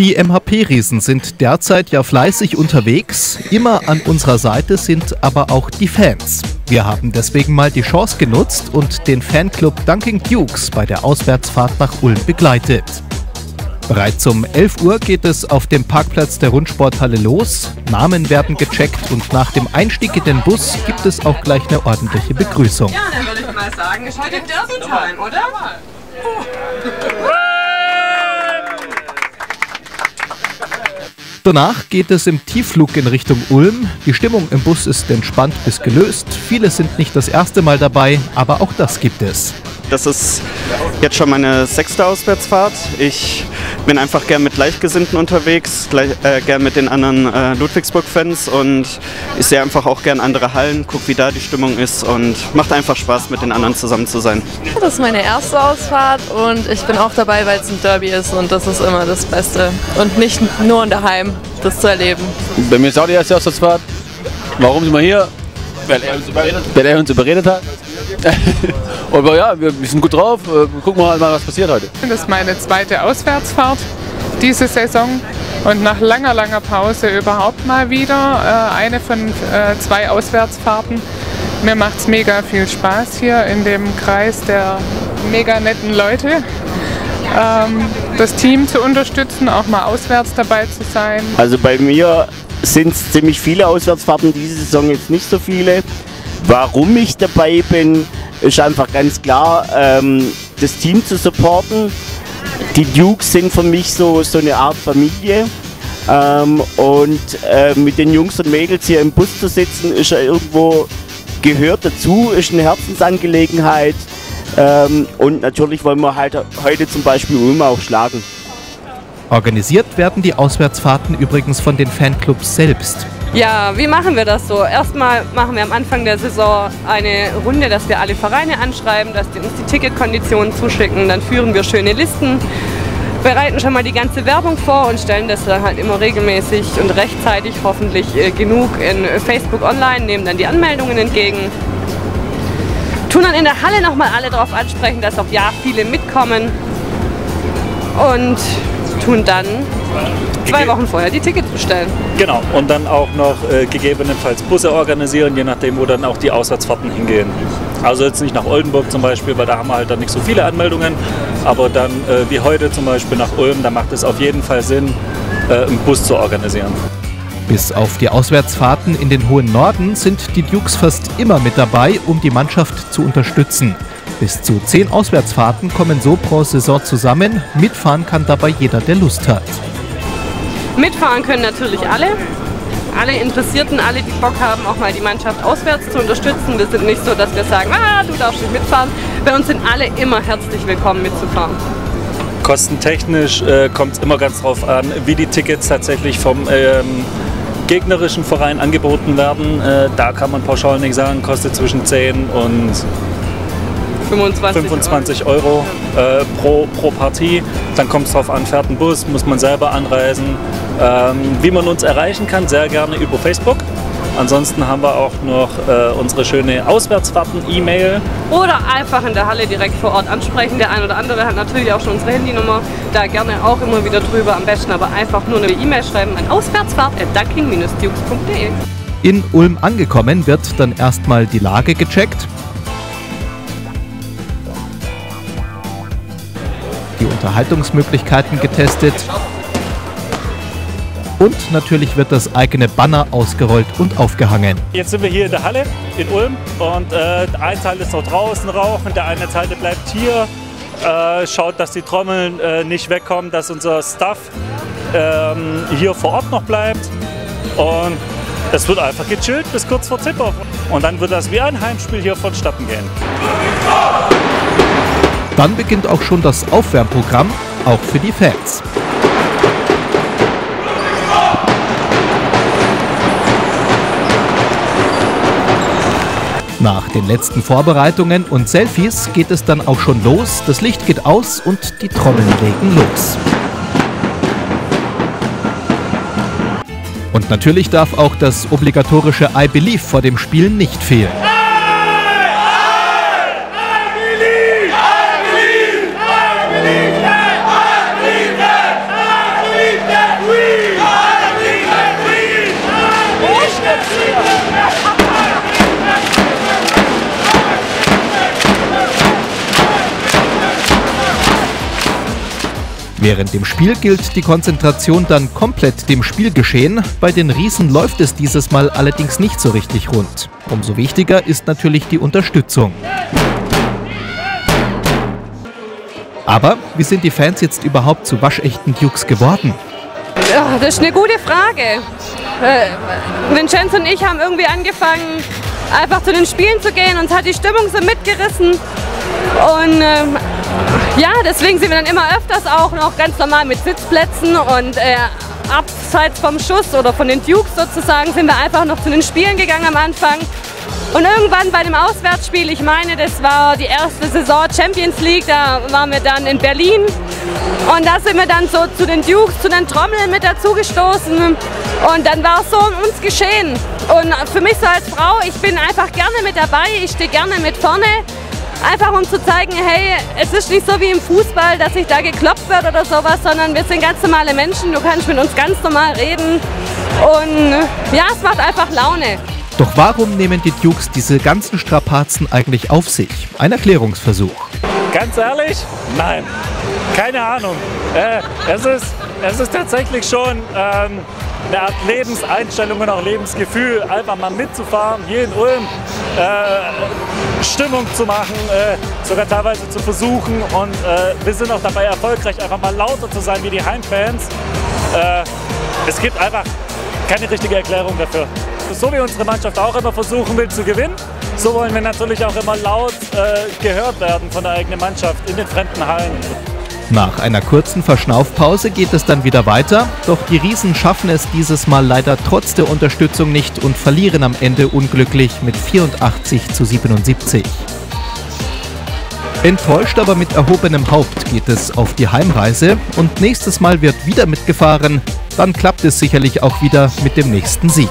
Die MHP-Riesen sind derzeit ja fleißig unterwegs, immer an unserer Seite sind aber auch die Fans. Wir haben deswegen mal die Chance genutzt und den Fanclub Dunking Dukes bei der Auswärtsfahrt nach Ulm begleitet. Bereits um 11 Uhr geht es auf dem Parkplatz der Rundsporthalle los, Namen werden gecheckt und nach dem Einstieg in den Bus gibt es auch gleich eine ordentliche Begrüßung. Ja, dann würde ich mal sagen, es ist heute Derby-Time, oder? Danach geht es im Tiefflug in Richtung Ulm. Die Stimmung im Bus ist entspannt bis gelöst. Viele sind nicht das erste Mal dabei, aber auch das gibt es. Das ist jetzt schon meine 6. Auswärtsfahrt. Ich bin einfach gern mit Gleichgesinnten unterwegs, gern mit den anderen Ludwigsburg-Fans, und ich sehe einfach auch gern andere Hallen, gucke, wie da die Stimmung ist, und macht einfach Spaß, mit den anderen zusammen zu sein. Das ist meine erste Ausfahrt und ich bin auch dabei, weil es ein Derby ist, und das ist immer das Beste. Und nicht nur daheim, das zu erleben. Bei mir ist auch die erste Auswärtsfahrt. Warum sind wir hier? Weil er uns überredet hat. Aber ja, wir sind gut drauf. Gucken wir halt mal, was passiert heute. Das ist meine zweite Auswärtsfahrt diese Saison und nach langer Pause überhaupt mal wieder eine von 2 Auswärtsfahrten. Mir macht es mega viel Spaß hier in dem Kreis der mega netten Leute. Das Team zu unterstützen, auch mal auswärts dabei zu sein. Also bei mir sind es ziemlich viele Auswärtsfahrten, diese Saison jetzt nicht so viele. Warum ich dabei bin, ist einfach ganz klar, das Team zu supporten. Die Dukes sind für mich so eine Art Familie, und mit den Jungs und Mädels hier im Bus zu sitzen, ist ja irgendwo, gehört dazu, ist eine Herzensangelegenheit, und natürlich wollen wir halt heute zum Beispiel Ulm auch schlagen. Organisiert werden die Auswärtsfahrten übrigens von den Fanclubs selbst. Ja, wie machen wir das so? Erstmal machen wir am Anfang der Saison eine Runde, dass wir alle Vereine anschreiben, dass die uns die Ticketkonditionen zuschicken. Dann führen wir schöne Listen, bereiten schon mal die ganze Werbung vor und stellen das dann halt immer regelmäßig und rechtzeitig hoffentlich genug in Facebook online, nehmen dann die Anmeldungen entgegen. Tun dann in der Halle nochmal alle darauf ansprechen, dass auch ja viele mitkommen. Und tun dann 2 Wochen vorher die Tickets bestellen. Genau, und dann auch noch gegebenenfalls Busse organisieren, je nachdem, wo dann auch die Auswärtsfahrten hingehen. Also jetzt nicht nach Oldenburg zum Beispiel, weil da haben wir halt dann nicht so viele Anmeldungen, aber dann wie heute zum Beispiel nach Ulm, da macht es auf jeden Fall Sinn, einen Bus zu organisieren. Bis auf die Auswärtsfahrten in den hohen Norden sind die Dukes fast immer mit dabei, um die Mannschaft zu unterstützen. Bis zu 10 Auswärtsfahrten kommen so pro Saison zusammen. Mitfahren kann dabei jeder, der Lust hat. Mitfahren können natürlich alle. Alle Interessierten, alle, die Bock haben, auch mal die Mannschaft auswärts zu unterstützen. Wir sind nicht so, dass wir sagen, du darfst nicht mitfahren. Bei uns sind alle immer herzlich willkommen, mitzufahren. Kostentechnisch kommt es immer ganz drauf an, wie die Tickets tatsächlich vom gegnerischen Verein angeboten werden. Da kann man pauschal nicht sagen, kostet zwischen 10 und 25 Euro pro Partie. Dann kommt es drauf an, fährt ein Bus, muss man selber anreisen. Wie man uns erreichen kann, sehr gerne über Facebook. Ansonsten haben wir auch noch unsere schöne Auswärtsfahrten-E-Mail. Oder einfach in der Halle direkt vor Ort ansprechen. Der ein oder andere hat natürlich auch schon unsere Handynummer. Da gerne auch immer wieder drüber, am besten aber einfach nur eine E-Mail schreiben an auswärtsfahrt@dunking-dukes.de. In Ulm angekommen wird dann erstmal die Lage gecheckt. Die Unterhaltungsmöglichkeiten getestet und natürlich wird das eigene Banner ausgerollt und aufgehangen. Jetzt sind wir hier in der Halle in Ulm und ein Teil ist noch draußen rauchen, der eine Teil bleibt hier, schaut, dass die Trommeln nicht wegkommen, dass unser Staff hier vor Ort noch bleibt, und es wird einfach gechillt bis kurz vor Tip-Off und dann wird das wie ein Heimspiel hier vonstatten gehen. Dann beginnt auch schon das Aufwärmprogramm, auch für die Fans. Nach den letzten Vorbereitungen und Selfies geht es dann auch schon los. Das Licht geht aus und die Trommeln legen los. Und natürlich darf auch das obligatorische I Believe vor dem Spiel nicht fehlen. Während dem Spiel gilt die Konzentration dann komplett dem Spielgeschehen, bei den Riesen läuft es dieses Mal allerdings nicht so richtig rund. Umso wichtiger ist natürlich die Unterstützung. Aber wie sind die Fans jetzt überhaupt zu waschechten Dukes geworden? Ja, das ist eine gute Frage. Vincenzo und ich haben irgendwie angefangen, einfach zu den Spielen zu gehen, und hat die Stimmung so mitgerissen. Und ja, deswegen sind wir dann immer öfters auch noch ganz normal mit Sitzplätzen und abseits vom Schuss oder von den Dukes sozusagen sind wir einfach noch zu den Spielen gegangen am Anfang. Und irgendwann bei dem Auswärtsspiel, ich meine, das war die erste Saison Champions League, da waren wir dann in Berlin. Und da sind wir dann so zu den Dukes, zu den Trommeln mit dazugestoßen. Und dann war es so um uns geschehen. Und für mich so als Frau, ich bin einfach gerne mit dabei, ich stehe gerne mit vorne. Einfach um zu zeigen, hey, es ist nicht so wie im Fußball, dass sich da geklopft wird oder sowas, sondern wir sind ganz normale Menschen, du kannst mit uns ganz normal reden. Und ja, es macht einfach Laune. Doch warum nehmen die Dukes diese ganzen Strapazen eigentlich auf sich? Ein Erklärungsversuch. Ganz ehrlich? Nein. Keine Ahnung. Es ist tatsächlich schon eine Art Lebenseinstellung und auch Lebensgefühl, einfach mal mitzufahren, hier in Ulm Stimmung zu machen, sogar teilweise zu versuchen. Und wir sind auch dabei erfolgreich, einfach mal lauter zu sein wie die Heimfans. Es gibt einfach keine richtige Erklärung dafür. So wie unsere Mannschaft auch immer versuchen will zu gewinnen, so wollen wir natürlich auch immer laut gehört werden von der eigenen Mannschaft in den fremden Hallen. Nach einer kurzen Verschnaufpause geht es dann wieder weiter, doch die Riesen schaffen es dieses Mal leider trotz der Unterstützung nicht und verlieren am Ende unglücklich mit 84:77. Enttäuscht, aber mit erhobenem Haupt geht es auf die Heimreise und nächstes Mal wird wieder mitgefahren, dann klappt es sicherlich auch wieder mit dem nächsten Sieg.